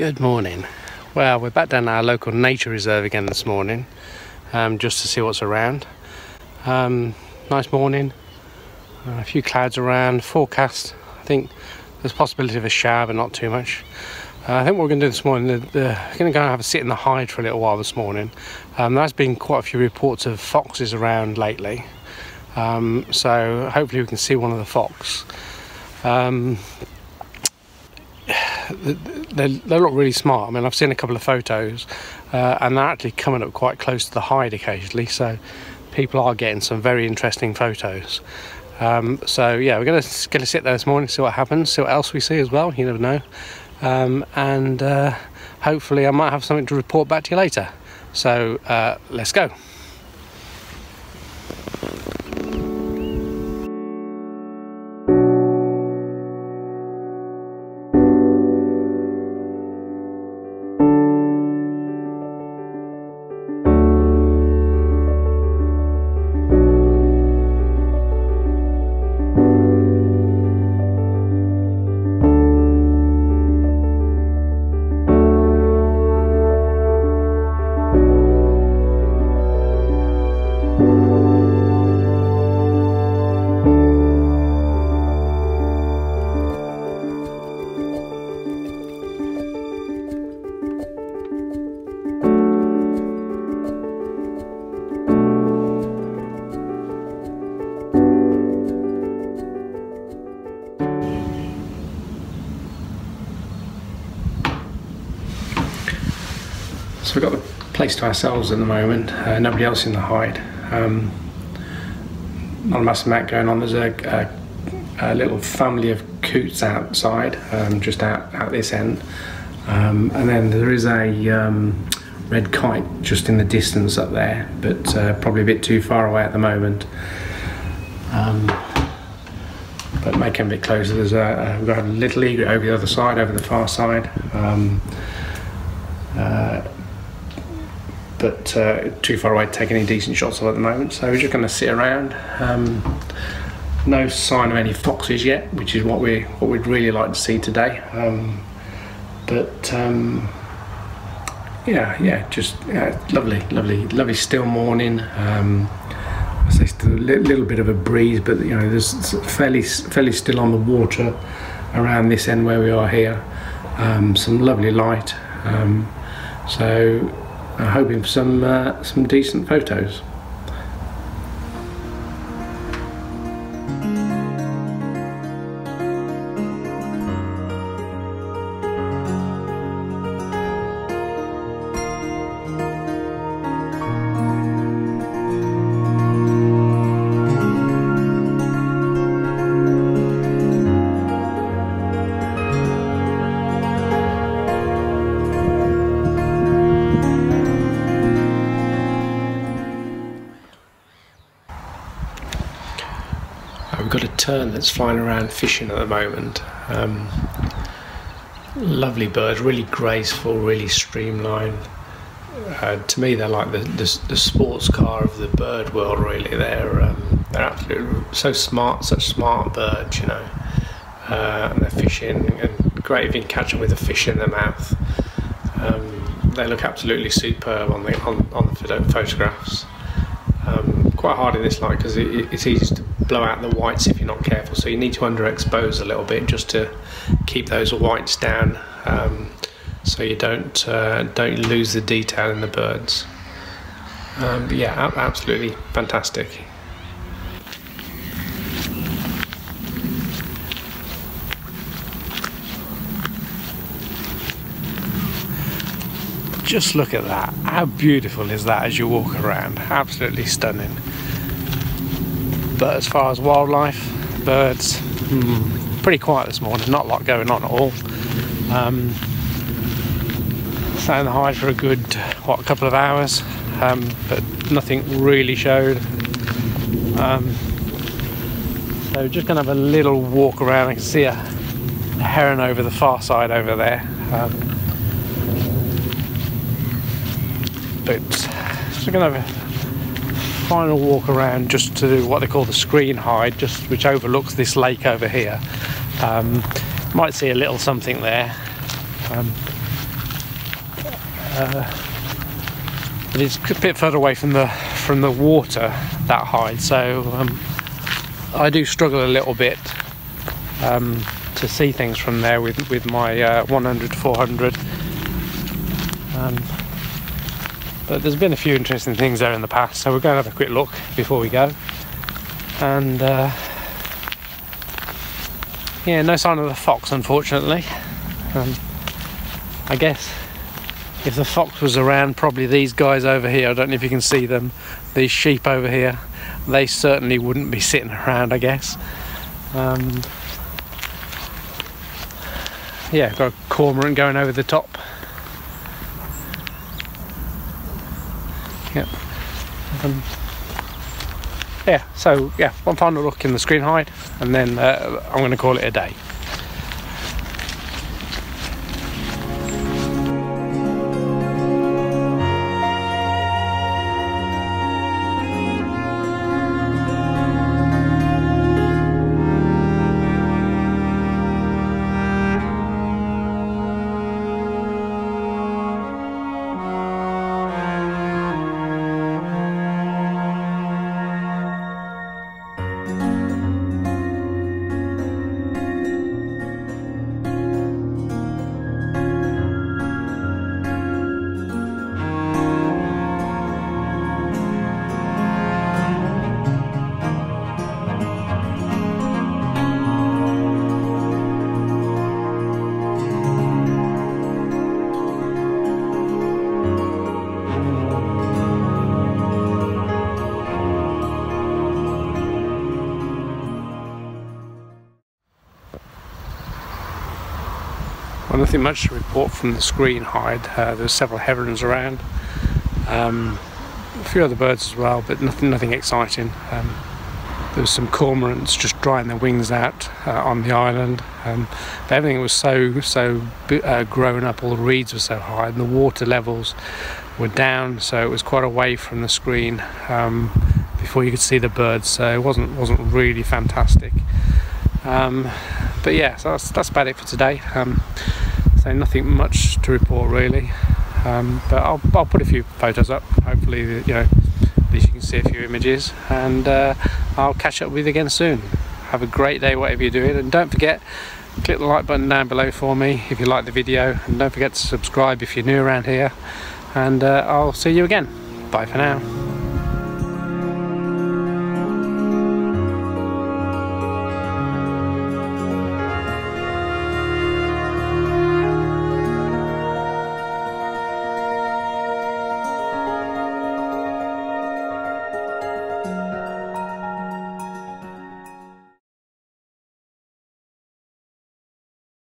Good morning. Well, we're back down our local nature reserve again this morning, just to see what's around. Nice morning, a few clouds around, forecast. I think there's a possibility of a shower, but not too much. I think what we're going to do this morning, we're going to go and have a sit in the hide for a little while this morning. There's been quite a few reports of foxes around lately, so hopefully we can see one of the fox. They look really smart. I mean, I've seen a couple of photos, and they're actually coming up quite close to the hide occasionally, so people are getting some very interesting photos. So yeah, we're gonna sit there this morning, see what happens, see what else we see as well. You never know. And hopefully I might have something to report back to you later, so let's go. So we've got the place to ourselves at the moment, nobody else in the hide. Not a massive amount going on. There's a little family of coots outside, just out this end. And then there is a red kite just in the distance up there, but probably a bit too far away at the moment. But may come a bit closer. There's we've got a little egret over the other side, over the far side. But too far away to take any decent shots of at the moment, so we're just going to sit around. No sign of any foxes yet, which is what we'd really like to see today. Yeah, just lovely still morning. I say still, a little bit of a breeze, but you know, there's fairly still on the water around this end where we are here. Some lovely light, so I'm hoping for some decent photos. We've got a tern that's flying around fishing at the moment. Lovely bird, really graceful, really streamlined. To me, they're like the sports car of the bird world, really. They're absolutely so smart, such smart birds, you know. And they're fishing, and great if you can catch them with a fish in their mouth. They look absolutely superb on the photographs. Quite hard in this light because it's easy to blow out the whites if you're not careful, so you need to underexpose a little bit just to keep those whites down, so you don't lose the detail in the birds. But yeah, absolutely fantastic. Just look at that. How beautiful is that as you walk around? Absolutely stunning. But as far as wildlife, birds, pretty quiet this morning. Not a lot going on at all. Sat in the hide for a good, what, couple of hours, but nothing really showed. So just gonna have a little walk around. I can see a heron over the far side over there. So we're going to have a final walk around just to do what they call the screen hide, which overlooks this lake over here. Might see a little something there. But it's a bit further away from the water, that hide, so I do struggle a little bit to see things from there with my 100-400. But there's been a few interesting things there in the past, so we're going to have a quick look before we go. And yeah, no sign of the fox, unfortunately. I guess if the fox was around, probably these guys over here, I don't know if you can see them, these sheep over here, they certainly wouldn't be sitting around, I guess. Yeah, got a cormorant going over the top. Yep. Yeah, so yeah, one final look in the screen hide, and then I'm going to call it a day. Nothing much to report from the screen hide. There's several herons around, a few other birds as well, but nothing exciting. There was some cormorants just drying their wings out on the island, but everything was so grown up. All the reeds were so high, and the water levels were down, so it was quite away from the screen before you could see the birds. So it wasn't really fantastic. But yeah, so that's about it for today. So nothing much to report really, but I'll put a few photos up. Hopefully, you know, at least you can see a few images, and I'll catch up with you again soon. Have a great day, whatever you're doing, and don't forget, click the like button down below for me if you like the video, and don't forget to subscribe if you're new around here, and I'll see you again. Bye for now.